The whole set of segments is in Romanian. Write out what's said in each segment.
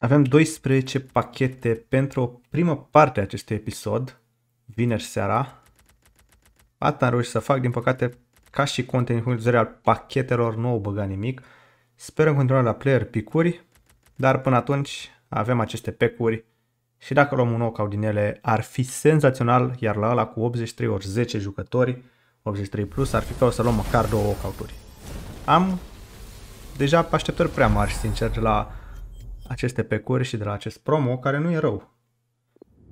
Avem 12 pachete pentru o primă parte a acestui episod, vineri seara. Asta am reușit să fac, din păcate, ca și content din vizionare al pachetelor, nu au băgat nimic. Sper în continuare la player picuri, dar până atunci avem aceste pecuri și dacă luăm un walkout din ele ar fi senzațional, iar la ăla cu 83 ori 10 jucători, 83 plus, ar fi ca o să luăm măcar 2 walkout-uri. Am deja așteptări prea mari, sincer, la aceste pecuri și de la acest promo, care nu e rău.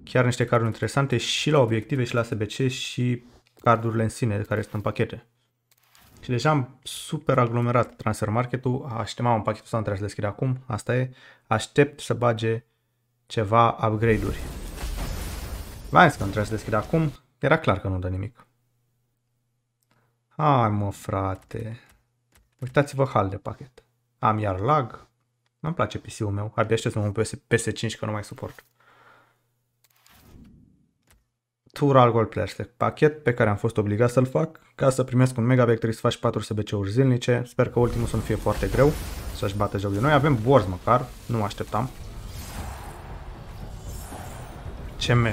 Chiar niște carduri interesante și la obiective și la SBC și cardurile în sine de care sunt în pachete. Și deja am super aglomerat transfer marketul, așteptam un pachet sau nu trebuie să deschid acum, asta e, aștept să bage ceva upgrade-uri. V-am zis că nu trebuie să deschid acum, era clar că nu dă nimic. Hai mă frate, uitați-vă hal de pachet, am iar lag, nu-mi place PC-ul meu, abia aștept să mă pun pe PS5 că nu mai suport. Tour al Gold Players, pachet pe care am fost obligat să-l fac ca să primesc un mega back, trebuie să faci 4 SBC-uri zilnice, sper că ultimul să nu fie foarte greu, să-și bată joc de noi, avem Borz măcar, nu mă așteptam. CM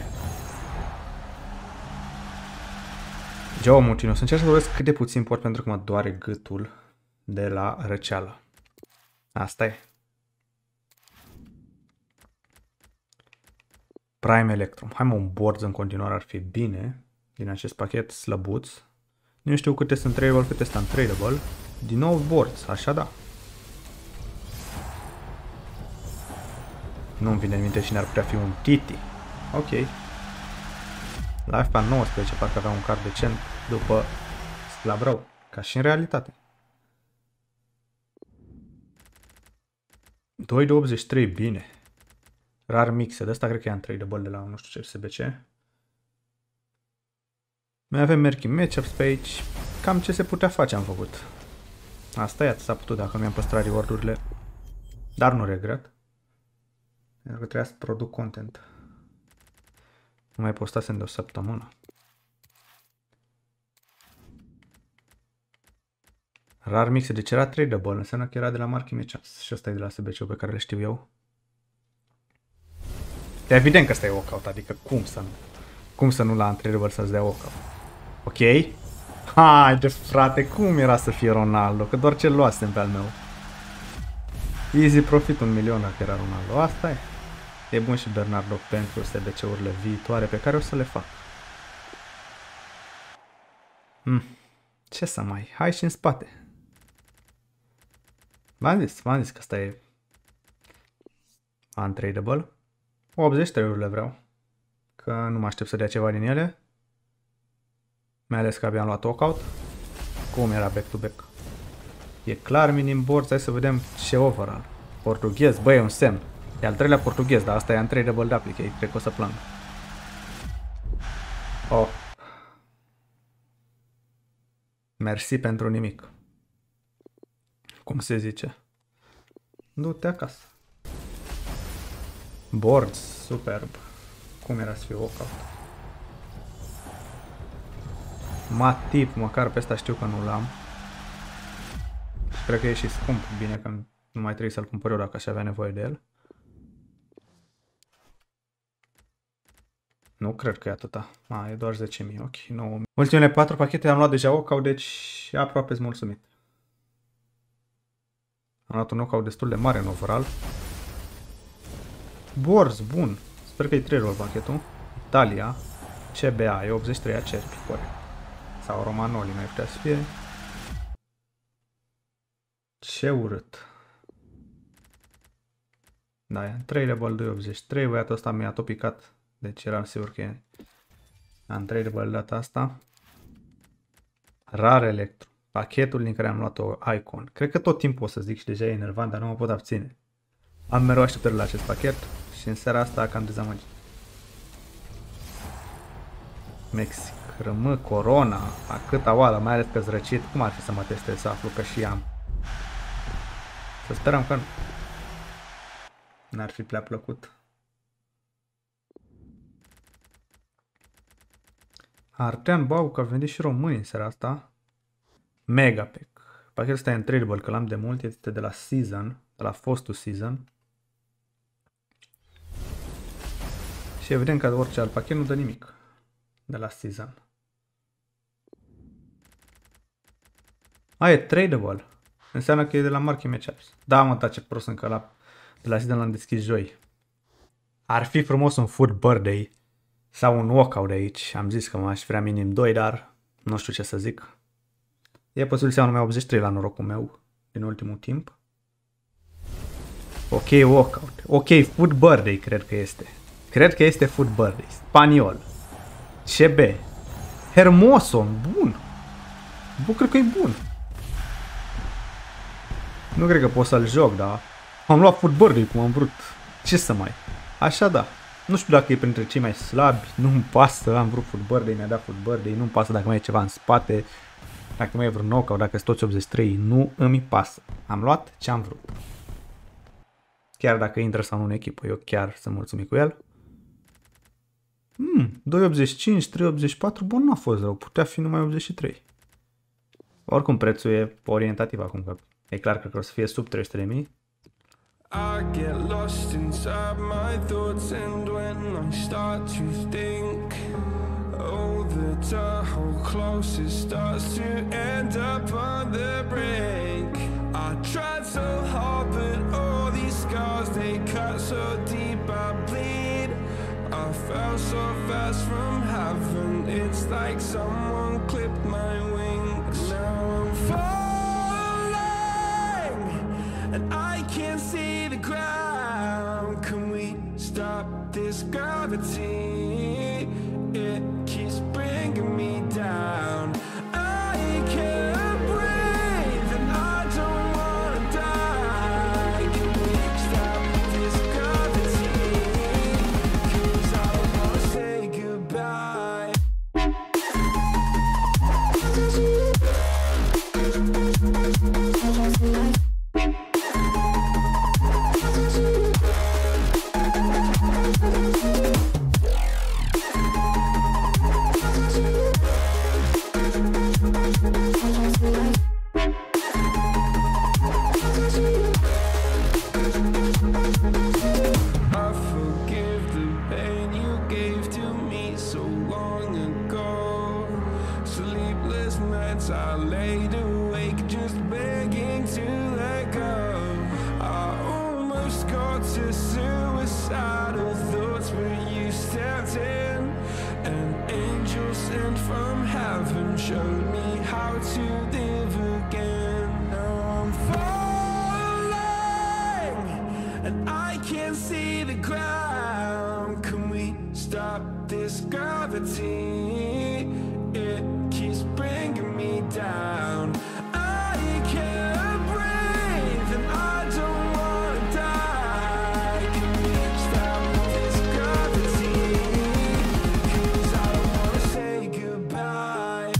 Joao Moutinho, să încerc să vorbesc cât de puțin pot pentru că mă doare gâtul de la răceală. Asta e. Prime Electrum. Hai mă, un Borz în continuare ar fi bine din acest pachet slăbuț. Nu știu câte sunt tradable, câte sunt untradable. Din nou Borz, așa da. Nu-mi vine în minte cine ar putea fi un Titi. Ok. La FPA 19 parcă avea un card decent după Slabrău, ca și în realitate. 2 de 83, bine. Rar mixe, de asta cred că e untradable de la nu știu ce SBC. Mai avem Merky Matchups pe aici, cam ce se putea face am făcut. Asta e, atât s-a putut dacă mi-am păstrat reward-urile, dar nu regret. Pentru că trebuia să produc content. Nu mai postasem de o săptămână. Rar mixe, deci era tradable, înseamnă că era de la Merky Matchups și asta e de la SBC-ul pe care le știu eu. De evident că ăsta e walkout, adică cum să nu la întrebări să-ți dea walkout. Ok? Haide frate, cum era să fie Ronaldo, că doar ce luasem pe al meu. Easy profit 1 milion dacă era Ronaldo, asta e. E bun și Bernardo pentru SBC-urile viitoare pe care o să le fac. Ce să mai, hai și în spate. V-am zis că ăsta e untradable. 83-urile vreau, că nu mă aștept să dea ceva din ele, mai ales că abia am luat walkout, cum era back-to-back. E clar minim board, hai să vedem ce overall. Portughez, băi, e un semn, e al treilea portughez, dar asta e untradable de aplicate, cred că o să plâng. Oh. Mersi pentru nimic. Cum se zice? Du-te acasă. Boards, superb. Cum era să fie walkout? Matip, măcar pe ăsta știu că nu l-am. Cred că e și scump, bine că nu mai trebuie să-l cumpăr eu dacă aș avea nevoie de el. Nu cred că e atâta. E doar 10.000, ok, 9.000. Ultimele 4 pachete am luat deja walkout, deci aproape-s mulțumit. Am luat un walkout destul de mare în overall. Borz, bun. Sper că e 3-roll pachetul. Italia, CBA, e 83-a Cerpi, corect. Sau Romanoli, mai putea să fie. Ce urât. Da, e 3-rebel 283, băiatul ăsta mi-a tot picat. Deci eram sigur că e am 3-rebel data asta. Rar Electro. Pachetul din care am luat-o Icon. Cred că tot timpul o să zic și deja e enervant, dar nu mă pot abține. Am mereu așteptări la acest pachet. Și în seara asta cam dezamăgit. Mexic, rămâ, Corona, a câta oală, mai ales că-s răcit. Cum ar fi să mă testez să aflu că și am? Să sperăm că nu. N-ar fi prea plăcut. Artean Bau, că a venit și români în seara asta. Megapack. Pachetul ăsta e untradable, că l-am de mult, este de la Season, de la fostul Season. Și evident că orice alt pachet nu dă nimic de la season. A, e tradable. Înseamnă că e de la market matchups. Da, mă, da, ce prost încă de la season l-am deschis joi. Ar fi frumos un Fut Birthday sau un Walkout de aici. Am zis că m-aș vrea minim 2, dar nu știu ce să zic. E posibil să iau numai 83 la norocul meu din ultimul timp. Ok, Walkout. Ok, Fut Birthday cred că este. Cred că este Fut Birthday. Spaniol. CB. Hermoso. Bun. Bun, cred că e bun. Nu cred că pot să-l joc, dar am luat Fut Birthday cum am vrut. Ce să mai... Așa da. Nu știu dacă e printre cei mai slabi. Nu-mi pasă. Am vrut Fut Birthday, mi-a dat Fut Birthday. Nu-mi pasă dacă mai e ceva în spate. Dacă mai e vreun knockout, dacă sunt toți 83. Nu îmi pasă. Am luat ce am vrut. Chiar dacă intră sau nu în echipă, eu chiar sunt mulțumit cu el. 2.85, 3.84, bun, n-a fost rău, putea fi numai 83. Oricum prețul e orientativ acum, că e clar că o să fie sub 300.000. Fell so fast from heaven, it's like someone clipped my wings. Now I'm falling, and I can't see the ground. Can we stop this gravity? It keeps bringing me down. I can't breathe, and I don't wanna die. Can we stop this gravity? I laid awake just begging to let go. I almost got to suicidal thoughts, but you stepped in. An angel sent from heaven showed me how to live again. Now I'm falling, and I can't see the ground. Can we stop this gravity? It keeps bringing me down. I can't breathe, and I don't want to die. Can we stop this gravity? 'Cause I want to say goodbye.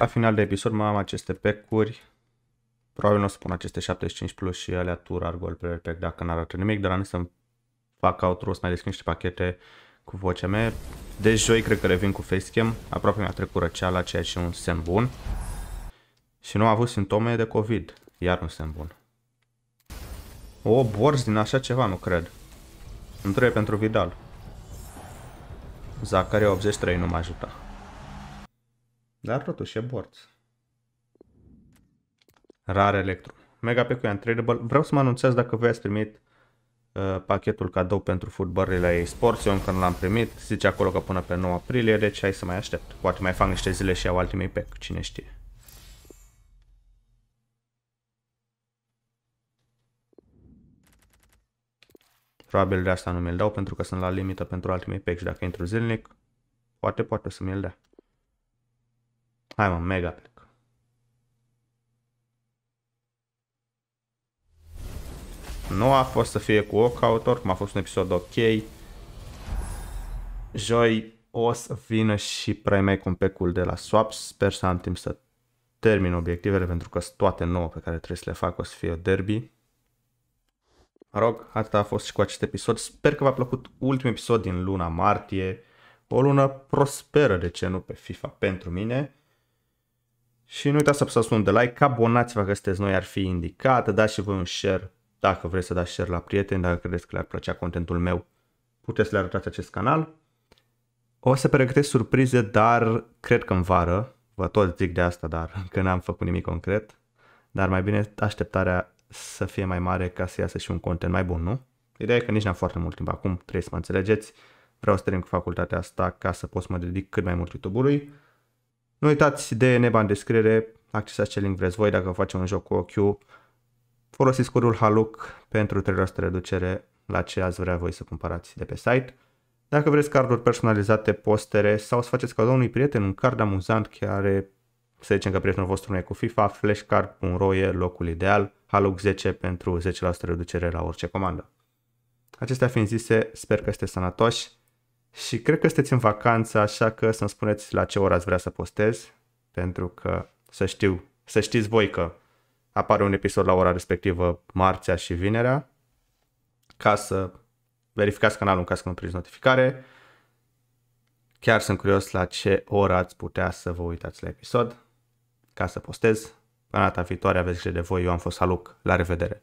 La final de episod mai am aceste pack-uri. Probabil nu o să pun aceste 75 plus și alea tur, argol, player pack dacă n-arată nimic, dar am zis să-mi fac outro, să mai deschid niște pachete cu vocea mea. De joi cred că revin cu facecam, aproape mi-a trecut răceala, ceea ce e un semn bun. Și nu am avut simptome de COVID, iar un semn bun. O borz din așa ceva, nu cred. Îmi trebuie pentru Vidal. Zakaria 83 nu mă ajută. Dar totuși e borț. Rar Electrum. Mega pack-ul e untradable. Vreau să mă anunțați dacă voi ați primit pachetul cadou pentru Fut Birthday la eSports. Eu încă nu l-am primit. Zice acolo că până pe 9 aprilie, deci hai să mai aștept. Poate mai fac niște zile și iau ultimate pack, cine știe. Probabil de asta nu mi-l dau pentru că sunt la limită pentru ultimate pack și dacă intru zilnic, poate să mi-l dea. Hai mă, mega pack. Nu a fost să fie cu Walkout, oricum a fost un episod ok. Joi o să vină și primei cu un pack-ul de la Swap. Sper să am timp să termin obiectivele, pentru că toate 9 pe care trebuie să le fac o să fie derby. Mă rog, atâta a fost și cu acest episod. Sper că v-a plăcut ultimul episod din luna martie. O lună prosperă, de ce nu, pe FIFA pentru mine. Și nu uitați să apăsați un de like, abonați-vă că sunteți noi, ar fi indicat. Dați și voi un share dacă vreți să dați share la prieteni, dacă credeți că le-ar plăcea contentul meu. Puteți să le arătați acest canal. O să pregătesc surprize, dar cred că în vară. Vă tot zic de asta, dar încă n-am făcut nimic concret. Dar mai bine așteptarea să fie mai mare ca să iasă și un content mai bun, nu? Ideea e că nici n-am foarte mult timp acum, trebuie să mă înțelegeți. Vreau să termin cu facultatea asta ca să pot să mă dedic cât mai mult YouTube-ului. Nu uitați de neba în descriere, accesați ce link vreți voi dacă facem un joc cu ochiul. Folosiți codul HALUC pentru 3% reducere la ce ați vrea voi să cumpărați de pe site. Dacă vreți carduri personalizate, postere sau să faceți cadou unui prieten un card amuzant care, să zicem că prietenul vostru nu e cu FIFA, flashcard.ro e locul ideal, HALUC 10 pentru 10% reducere la orice comandă. Acestea fiind zise, sper că sunteți sănătoși. Și cred că sunteți în vacanță, așa că să-mi spuneți la ce oră ați vrea să postez, pentru că să știți voi că apare un episod la ora respectivă marțea și vinerea, ca să verificați canalul în caz că nu primiți notificare. Chiar sunt curios la ce oră ați putea să vă uitați la episod, ca să postez. Până data viitoare, aveți grijă de voi, eu am fost HALUC, la revedere!